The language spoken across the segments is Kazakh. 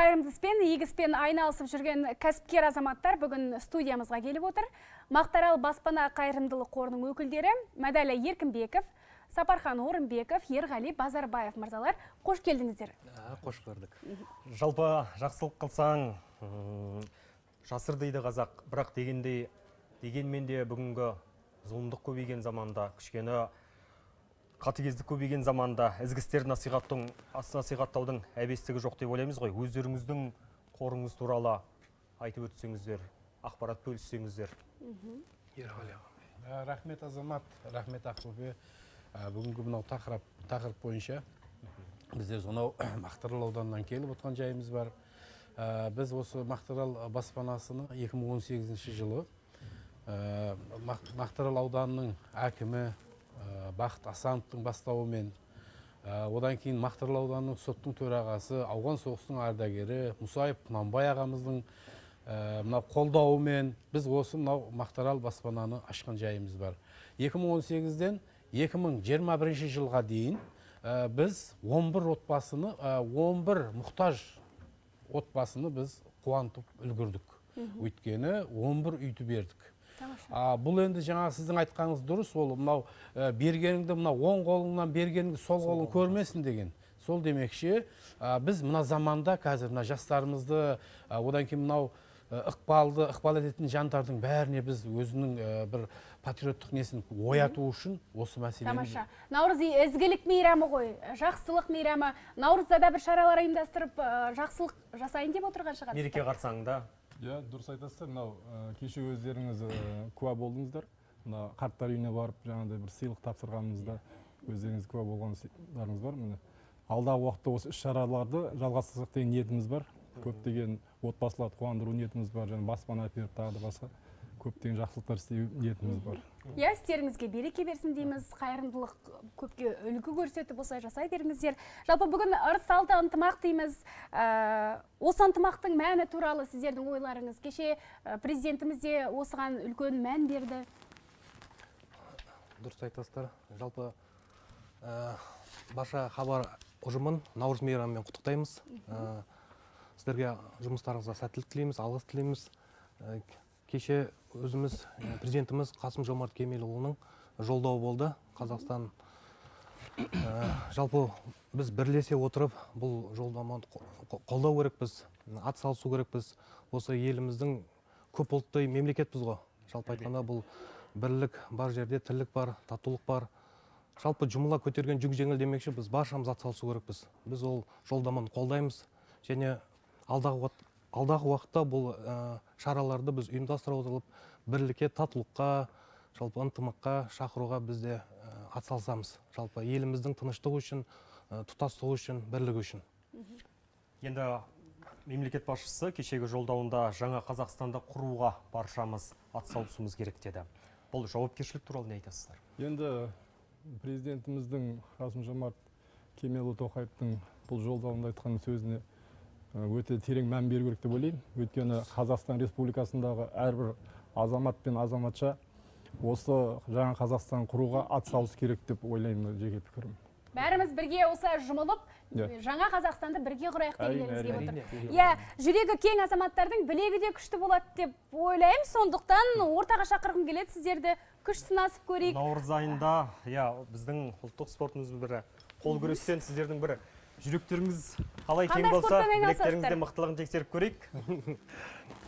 Қайырымдылықпен, егіспен айналысып жүрген кәсіпкер азаматтар бүгін студиямызға келіп отыр. Мақтаарал баспана қайырымдылық қорының өкілдері Мәдәлі Еркінбеков, Сапархан Орынбеков, Ерғали Базарбаев мырзалар, қош келдіңіздер. Қош көрдік. Жалпы жақсылық қылсаң, жасыр дейді қазақ, бірақ дегенмен де бүгінгі зұлымдық көбейген заманда, кішкені қатыгездік көбейген заманда ізгі істерді насихаттаудың әбестігі жоқ деп ойлаймыз ғой. Өздеріңіздің қорыңыз туралы айтып өтсеңіздер, ақпарат бөліссеңіздер. Ерғали аға. Рахмет Азамат, рахмет Ақылбе. Бүгінгі мынау тақырып бойынша біздер сонау Мақтаарал ауданынан келіп отқан жайымыз бар. Біз осы Мақтаарал баспанасын 2018 жылы Мақтаарал ауданының әкімі Бақыт Асановтың бастауымен, одан кейін Мақтаарал ауданының соттың төрағасы, ауған соғыстың ардагері Мұсаев Құнанбай ағамыздың қолдауымен біз осы Мақтаарал баспананы ашқан жайымыз бар. 2018-ден 2021 жылға дейін біз 11 мұқтаж отбасыны біз қуантып үлгірдік. Өйткені 11 үйді бердік. Бұл енді жаңа сіздің айтқаныңыз дұрыс, ол мынау бергеніңді мына оң қолыңнан бергеніңді сол қолың көрмесін деген. Сол демекші, біз мына заманда қазір мына жастарымызды, одан кейін мынау ықпал ететін жандардың бәріне біз өзінің бір патриоттық несін ояту үшін осы мәселені. Тамаша. Наурыз ізгілік мейрамы ғой, жақсылық мейрамы. Наурызда да бір шаралар ұйымдастырып, жақсылық жасайын деп отырған шығар. Мереке қарсаңында дұрыс айтасыздар, кеше өздеріңіз куә болдыңыздар. Қарттар үйіне барып жаңағыдай бір сыйлық тапсырғанымызда өздеріңіз куә болғандарыңыз бар. Алдағы уақытта осы іс-шараларды жалғастырсақ деген ниетіміз бар. Көптеген отбасыларды қуандыру ниетіміз бар, және баспана беріп тағы да басқа көптеген жақсылықтар істеу ниетіміз бар. Иә, істеріңізге береке берсін дейміз, қайырымдылық көпке үлгі көрсетіп осылай жасай беріңіздер. Жалпы бүгін ырыс-салты ынтымақ дейміз. Осы ынтымақтың мәні туралы сіздердің ойларыңыз. Кеше президентіміз де осыған үлкен мән берді. Дұрыс айтасыздар. Жалпы барша хабар ұжымын наурыз мейрамымен құттықтаймыз. Сіздерге жұмыстарыңызға сәттілік тілейміз, алғыс тілейміз. Кеше өзіміз президентіміз Қасым-Жомарт Кемелұлының жолдауы болды. Қазақстан жалпы біз бірлесе отырып бұл жолдауды қолдау керекпіз, атсалысу керекпіз. Осы еліміздің көп ұлтты мемлекетпіз ғой. Жалпы айтқанда бұл бірлік бар жерде, тірлік бар, татулық бар. Жалпы жұмыла көтерген жүк жеңіл демекші, біз баршамыз атсалысу керекпіз. Біз ол жолдауды қолдаймыз және алдағы уақытта бұл шараларды біз ұйымдастыра отырып, бірлікке, татулыққа, жалпы ынтымаққа шақыруға бізде атсалысамыз. Жалпы еліміздің тыныштығы үшін, тұтастығы үшін, бірлігі үшін. Енді мемлекет басшысы кешегі жолдауында жаңа Қазақстанда құруға баршамыз атсалысуымыз керек деді. Бұл жауапкершілік туралы не айтасыздар? Енді президентіміздің Қасым-Жомарт Кемелұлы Тоқаевтың бұл жолдауында айтқан сөзіне өте терең мән беру керек деп ойлаймын. Өйткені Қазақстан Республикасындағы әрбір азамат пен азаматша осы жаңа Қазақстан құруға атсалысу керек деп ойлаймын, жеке пікірім. Бәріміз бірге осы жұмылып, жаңа Қазақстанды бірге құрайық дегенімізге отыр. Иә, жүрегі кең азаматтардың білегі де күшті болады деп ойлаймын. Сондықтан ортаға шақырғым келеді, сіздерді күш сынасып көрейік. Наурыз айында, иә, біздің ұлттық спортымыздың бірі, қол күрестен сіздердің бірі. Жүректеріңіз қалай кең болса, білектеріңізде мықтылығын тексеріп көрейік.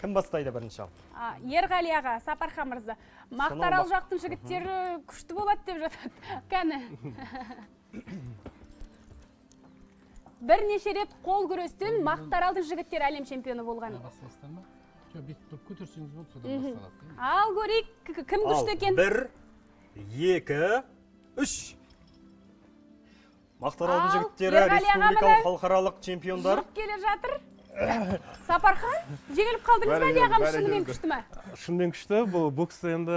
Кім бастайды бірінші? Ерғали аға, Сапархан мырза. Мақтаарал жақтың жігіттері күшті болады деп жатады. Кәні? Бірнеше рет қол күрестен Мақтааралдың жігіттері әлем чемпионы болған. Ал көрейік, кім күшті екен? 1, 2, 3. Мақтааралдың жігіттері республикалық халықаралық чемпиондар. Жүріп келе жатыр. Сапархан, жеңіліп қалдыңыз бәлі ағам шынымен күшті ма? Шынымен күшті. Бұл боксты енді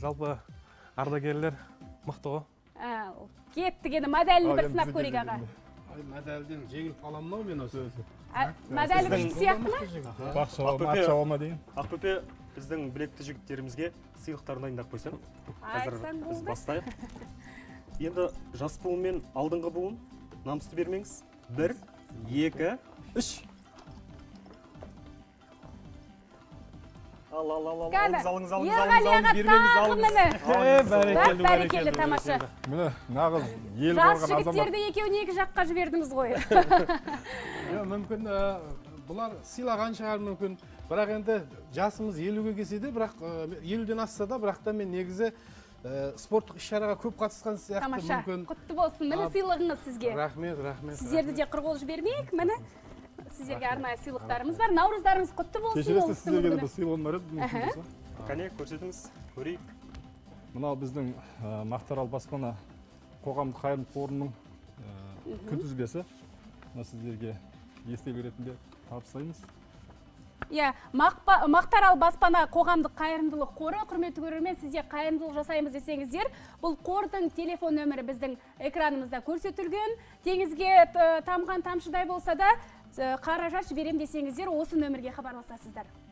жалпы ардагерлер мықты ғой. Кеттік енді медаліні бір сынап көрейік аға. Медалден жеңіліп қаламын ау мен осы. Медалі күшті сияқты ма? Бақшалама дейін. Ақпөпе біздің білекті жігіттерімізге сыйлықтарын дайындап қойсаң. Айтсан болды. Енді жас буынмен алдыңғы буын намысты бермеңіз. 1, 2, 3. Allah Allah Allah. Alınız. Birimiz alınız. Berekeli, berekeli tamaşa. Mine, nağız, yel borgan azamat. Жігіттерді екеуіне-екі жаққа жібердіңіз ғой. Мүмкін, бұлар сыйлаған шығар мүмкін. Бірақ енді жасымыз 50-ге келсе, бірақ 50-ден асса да, бірақ та мен негізі спорттық іс-шараға көп қатысқан сияқты мүмкін. Тамаша, құтты болсын. Міне сыйлығыңыз сізге. Рахмет, рахмет. Сіздерді де қырғол жібермейік. Міне sizlerge arnaya sıyılıklarımız var. Navruzlarımız kutlu olsun. Keşireste sizlerge de bu sıyılığınlar edin. Kane, көрсетіңіз, көрейік. Мынау біздің Мақтаарал баспана қоғамдық қайырым қорының күнтізбесі. Мына сіздерге естелік ретінде табыстаймыз. Ya Мақтаарал баспана қоғамдық қайырымдылық қоры құрметті көрермен сізге қайырымдылық жасаймыз десеңіздер, бұл қордың телефон нөмірі біздің экранымызда көрсетілген. Теңізге тамған тамшыдай болса да қаражат жіберем десеңіздер, осы нөмірге хабарласасыздар.